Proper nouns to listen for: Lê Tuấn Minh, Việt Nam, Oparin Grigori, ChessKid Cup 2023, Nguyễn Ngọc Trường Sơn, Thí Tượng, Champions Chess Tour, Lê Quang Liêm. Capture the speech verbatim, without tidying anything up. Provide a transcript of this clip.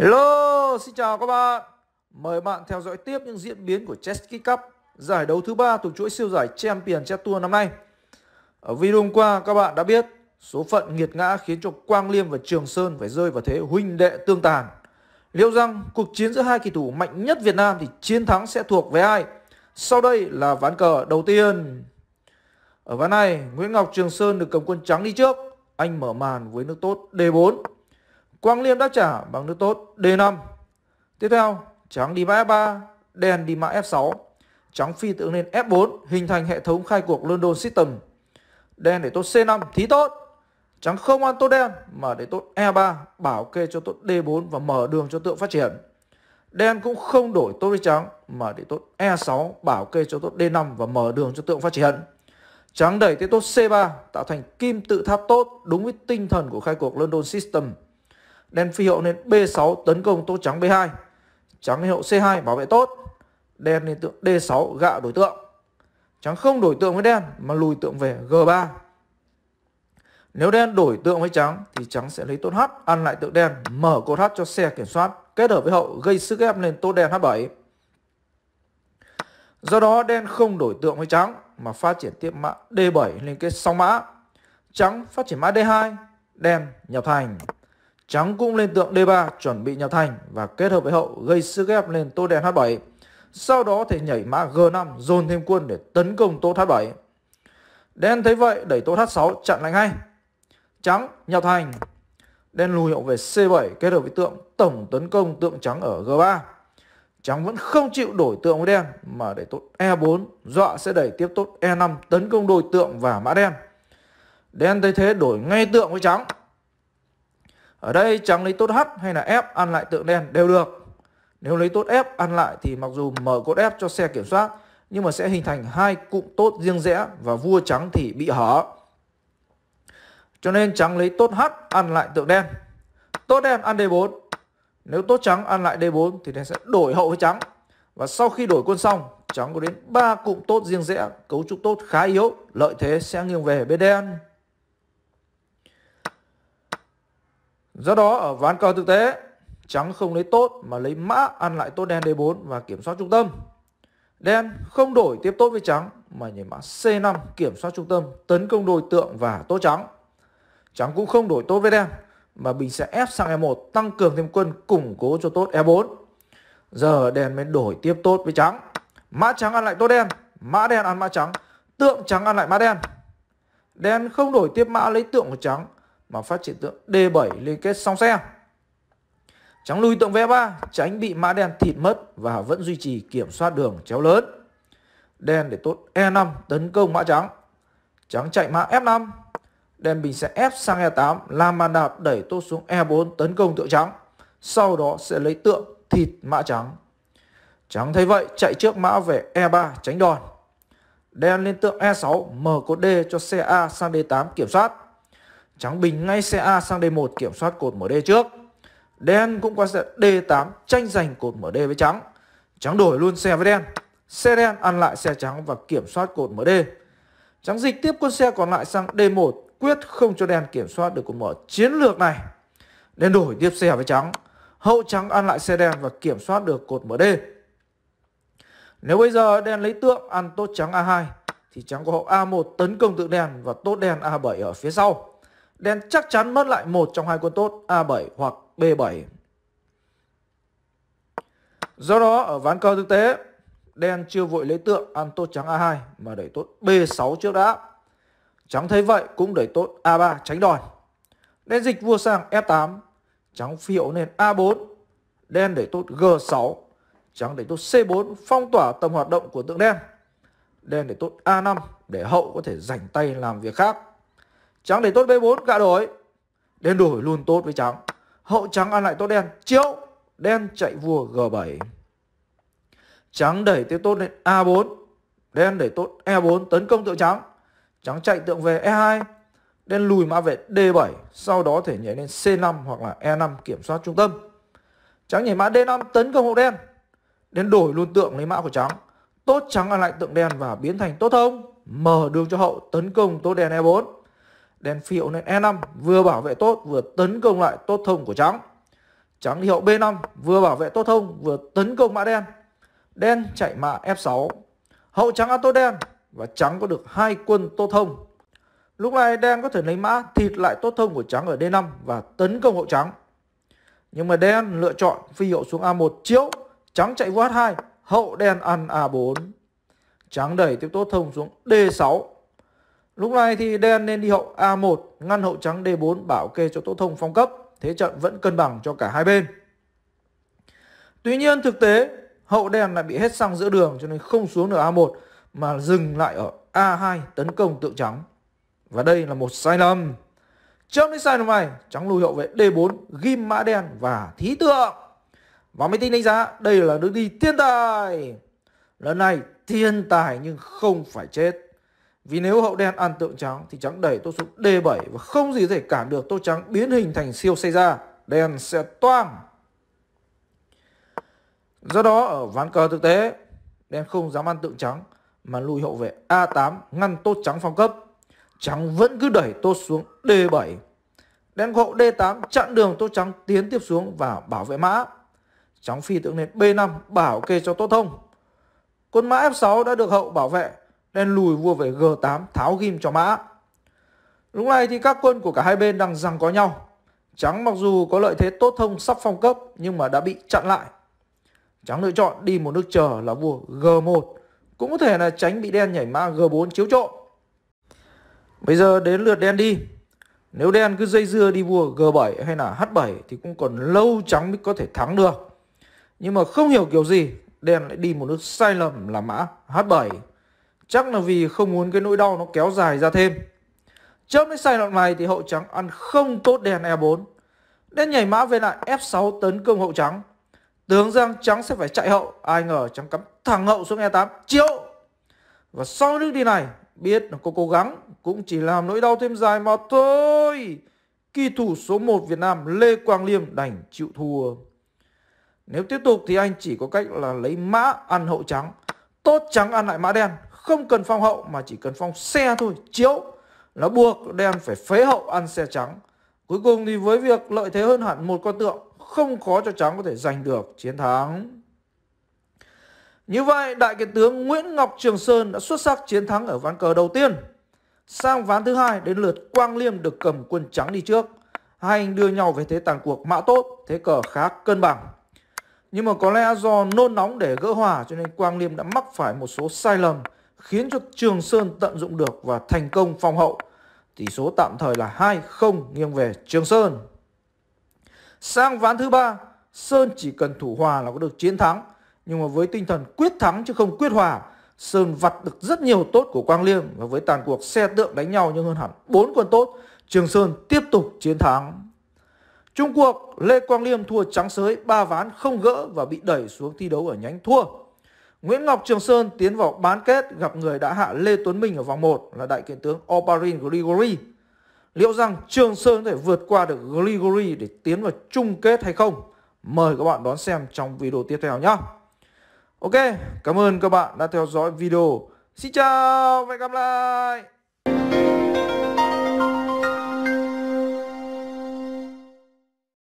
Hello, xin chào các bạn. Mời bạn theo dõi tiếp những diễn biến của ChessKid Cup, giải đấu thứ ba thuộc chuỗi siêu giải Champions Chess Tour năm nay. Ở video hôm qua các bạn đã biết, số phận nghiệt ngã khiến cho Quang Liêm và Trường Sơn phải rơi vào thế huynh đệ tương tàn. Liệu rằng cuộc chiến giữa hai kỳ thủ mạnh nhất Việt Nam thì chiến thắng sẽ thuộc về ai? Sau đây là ván cờ đầu tiên. Ở ván này, Nguyễn Ngọc Trường Sơn được cầm quân trắng đi trước. Anh mở màn với nước tốt D bốn. Quang Liêm đáp trả bằng nước tốt D năm. Tiếp theo, trắng đi mã F ba, đen đi mã F sáu. Trắng phi tượng lên F bốn, hình thành hệ thống khai cuộc London System. Đen để tốt C năm, thí tốt. Trắng không ăn tốt đen mà để tốt E ba, bảo kê cho tốt D bốn và mở đường cho tượng phát triển. Đen cũng không đổi tốt với trắng mà để tốt E sáu, bảo kê cho tốt D năm và mở đường cho tượng phát triển. Trắng đẩy tới tốt C ba, tạo thành kim tự tháp tốt, đúng với tinh thần của khai cuộc London System. Đen phi hậu lên B sáu, tấn công tốt trắng B hai. Trắng hậu C hai, bảo vệ tốt. Đen lên tượng D sáu, gạ đối tượng. Trắng không đổi tượng với đen mà lùi tượng về G ba. Nếu đen đổi tượng với trắng thì trắng sẽ lấy tốt H, ăn lại tượng đen, mở cột H cho xe kiểm soát, kết hợp với hậu gây sức ép lên tốt đen H bảy. Do đó đen không đổi tượng với trắng mà phát triển tiếp mã D bảy lên kết song mã. Trắng phát triển mã D hai, đen nhập thành. Trắng cũng lên tượng D ba, chuẩn bị nhập thành và kết hợp với hậu gây sức ép lên tốt đen H bảy. Sau đó thì nhảy mã G năm, dồn thêm quân để tấn công tốt H bảy. Đen thấy vậy đẩy tốt H sáu, chặn lại ngay. Trắng nhập thành. Đen lùi hậu về C bảy, kết hợp với tượng tổng tấn công tượng trắng ở G ba. Trắng vẫn không chịu đổi tượng với đen mà để tốt E bốn, dọa sẽ đẩy tiếp tốt E năm, tấn công đôi tượng và mã đen. Đen thấy thế đổi ngay tượng với trắng. Ở đây trắng lấy tốt H hay là F ăn lại tượng đen đều được. Nếu lấy tốt F ăn lại thì mặc dù mở cột F cho xe kiểm soát, nhưng mà sẽ hình thành hai cụm tốt riêng rẽ và vua trắng thì bị hở. Cho nên trắng lấy tốt H ăn lại tượng đen. Tốt đen ăn D bốn. Nếu tốt trắng ăn lại D bốn thì đen sẽ đổi hậu với trắng. Và sau khi đổi quân xong, trắng có đến ba cụm tốt riêng rẽ, cấu trúc tốt khá yếu, lợi thế sẽ nghiêng về bên đen. Do đó ở ván cờ thực tế, trắng không lấy tốt mà lấy mã ăn lại tốt đen D bốn và kiểm soát trung tâm. Đen không đổi tiếp tốt với trắng mà nhảy mã C năm, kiểm soát trung tâm, tấn công đôi tượng và tốt trắng. Trắng cũng không đổi tốt với đen mà bình sẽ ép sang E một, tăng cường thêm quân củng cố cho tốt E bốn. Giờ đen mới đổi tiếp tốt với trắng. Mã trắng ăn lại tốt đen, mã đen ăn mã trắng, tượng trắng ăn lại mã đen. Đen không đổi tiếp mã lấy tượng của trắng mà phát triển tượng D bảy liên kết song xe. Trắng lùi tượng V ba, tránh bị mã đen thịt mất và vẫn duy trì kiểm soát đường chéo lớn. Đen để tốt E năm, tấn công mã trắng. Trắng chạy mã F năm. Đen bình sẽ ép sang E tám, làm màn đạp đẩy tốt xuống E bốn, tấn công tượng trắng. Sau đó sẽ lấy tượng thịt mã trắng. Trắng thấy vậy chạy trước mã về E ba, tránh đòn. Đen lên tượng E sáu, mở cột D cho xe A sang D tám kiểm soát. Trắng bình ngay xe A sang D một, kiểm soát cột mở D trước. Đen cũng qua xe D tám, tranh giành cột mở D với trắng. Trắng đổi luôn xe với đen. Xe đen ăn lại xe trắng và kiểm soát cột mở D. Trắng dịch tiếp con xe còn lại sang D một, quyết không cho đen kiểm soát được cột mở chiến lược này. Đen đổi tiếp xe với trắng. Hậu trắng ăn lại xe đen và kiểm soát được cột mở D. Nếu bây giờ đen lấy tượng ăn tốt trắng A hai thì trắng có hậu A một tấn công tượng đen và tốt đen A bảy ở phía sau. Đen chắc chắn mất lại một trong hai quân tốt A bảy hoặc B bảy. Do đó ở ván cờ thực tế, đen chưa vội lấy tượng ăn tốt trắng A hai mà đẩy tốt B sáu trước đã. Trắng thấy vậy cũng đẩy tốt A ba tránh đòn. Đen dịch vua sang F tám. Trắng phi hậu lên A bốn. Đen đẩy tốt G sáu. Trắng đẩy tốt C bốn, phong tỏa tầm hoạt động của tượng đen. Đen đẩy tốt A năm để hậu có thể rảnh tay làm việc khác. Trắng đẩy tốt B bốn, gạ đổi. Đen đổi luôn tốt với trắng. Hậu trắng ăn lại tốt đen, chiếu. Đen chạy vua G bảy. Trắng đẩy tiếp tốt lên A bốn. Đen đẩy tốt E bốn, tấn công tượng trắng. Trắng chạy tượng về E hai. Đen lùi mã về D bảy, sau đó thể nhảy lên C năm hoặc là E năm kiểm soát trung tâm. Trắng nhảy mã D năm tấn công hậu đen. Đen đổi luôn tượng lấy mã của trắng. Tốt trắng ăn lại tượng đen và biến thành tốt thông, mở đường cho hậu tấn công tốt đen E bốn. Đen phi hậu lên E năm, vừa bảo vệ tốt vừa tấn công lại tốt thông của trắng. Trắng hiệu bê năm vừa bảo vệ tốt thông vừa tấn công mã đen. Đen chạy mã ép sáu. Hậu trắng ăn tốt đen và trắng có được hai quân tốt thông. Lúc này đen có thể lấy mã thịt lại tốt thông của trắng ở đê năm và tấn công hậu trắng. Nhưng mà đen lựa chọn phi hiệu xuống a một chiếu, trắng chạy vua hát hai, hậu đen ăn a bốn. Trắng đẩy tiếp tốt thông xuống đê sáu. Lúc này thì đen nên đi hậu a một, ngăn hậu trắng đê bốn bảo kê cho tốt thông phong cấp. Thế trận vẫn cân bằng cho cả hai bên. Tuy nhiên thực tế hậu đen lại bị hết xăng giữa đường cho nên không xuống được a một mà dừng lại ở a hai tấn công tượng trắng. Và đây là một sai lầm. Trong những sai lầm này, trắng lùi hậu vệ đê bốn, ghim mã đen và thí tượng. Và máy tính đánh giá đây là đường đi thiên tài. Lần này thiên tài nhưng không phải chết. Vì nếu hậu đen ăn tượng trắng thì trắng đẩy tốt xuống đê bảy và không gì có thể cản được tốt trắng biến hình thành siêu xây ra. Đen sẽ toang. Do đó ở ván cờ thực tế, đen không dám ăn tượng trắng mà lùi hậu vệ a tám ngăn tốt trắng phong cấp. Trắng vẫn cứ đẩy tốt xuống đê bảy. Đen hậu đê tám chặn đường tốt trắng tiến tiếp xuống và bảo vệ mã. Trắng phi tượng lên bê năm bảo kê cho tốt thông. Quân mã ép sáu đã được hậu bảo vệ. Đen lùi vua về gê tám tháo ghim cho mã. Lúc này thì các quân của cả hai bên đang giằng có nhau. Trắng mặc dù có lợi thế tốt thông sắp phong cấp nhưng mà đã bị chặn lại. Trắng lựa chọn đi một nước chờ là vua gê một, cũng có thể là tránh bị đen nhảy mã gê bốn chiếu trộm. Bây giờ đến lượt đen đi. Nếu đen cứ dây dưa đi vua gê bảy hay là hát bảy thì cũng còn lâu trắng mới có thể thắng được. Nhưng mà không hiểu kiểu gì đen lại đi một nước sai lầm là mã hát bảy. Chắc là vì không muốn cái nỗi đau nó kéo dài ra thêm. Trước cái sai lầm này thì hậu trắng ăn không tốt đen e bốn. Đen nhảy mã về lại ép sáu tấn công hậu trắng. Tưởng rằng trắng sẽ phải chạy hậu, ai ngờ trắng cắm thẳng hậu xuống e tám chiếu. Và sau nước đi này, biết là cô cố gắng cũng chỉ làm nỗi đau thêm dài mà thôi. Kỳ thủ số một Việt Nam Lê Quang Liêm đành chịu thua. Nếu tiếp tục thì anh chỉ có cách là lấy mã ăn hậu trắng, tốt trắng ăn lại mã đen. Không cần phong hậu mà chỉ cần phong xe thôi, chiếu. Nó buộc đen phải phế hậu ăn xe trắng. Cuối cùng thì với việc lợi thế hơn hẳn một con tượng, không khó cho trắng có thể giành được chiến thắng. Như vậy đại kiến tướng Nguyễn Ngọc Trường Sơn đã xuất sắc chiến thắng ở ván cờ đầu tiên. Sang ván thứ hai đến lượt Quang Liêm được cầm quân trắng đi trước. Hai anh đưa nhau về thế tàn cuộc mã tốt, thế cờ khá cân bằng. Nhưng mà có lẽ do nôn nóng để gỡ hòa cho nên Quang Liêm đã mắc phải một số sai lầm khiến cho Trường Sơn tận dụng được và thành công phòng hậu. Tỷ số tạm thời là hai không nghiêng về Trường Sơn. Sang ván thứ ba, Sơn chỉ cần thủ hòa là có được chiến thắng. Nhưng mà với tinh thần quyết thắng chứ không quyết hòa, Sơn vặt được rất nhiều tốt của Quang Liêm. Và với tàn cuộc xe tượng đánh nhau nhưng hơn hẳn bốn quân tốt, Trường Sơn tiếp tục chiến thắng. Chung cuộc, Lê Quang Liêm thua trắng sới ba ván không gỡ và bị đẩy xuống thi đấu ở nhánh thua. Nguyễn Ngọc Trường Sơn tiến vào bán kết gặp người đã hạ Lê Tuấn Minh ở vòng một là đại kiện tướng Oparin Grigori. Liệu rằng Trường Sơn có thể vượt qua được Grigori để tiến vào chung kết hay không? Mời các bạn đón xem trong video tiếp theo nhé. Ok, cảm ơn các bạn đã theo dõi video. Xin chào và hẹn gặp lại.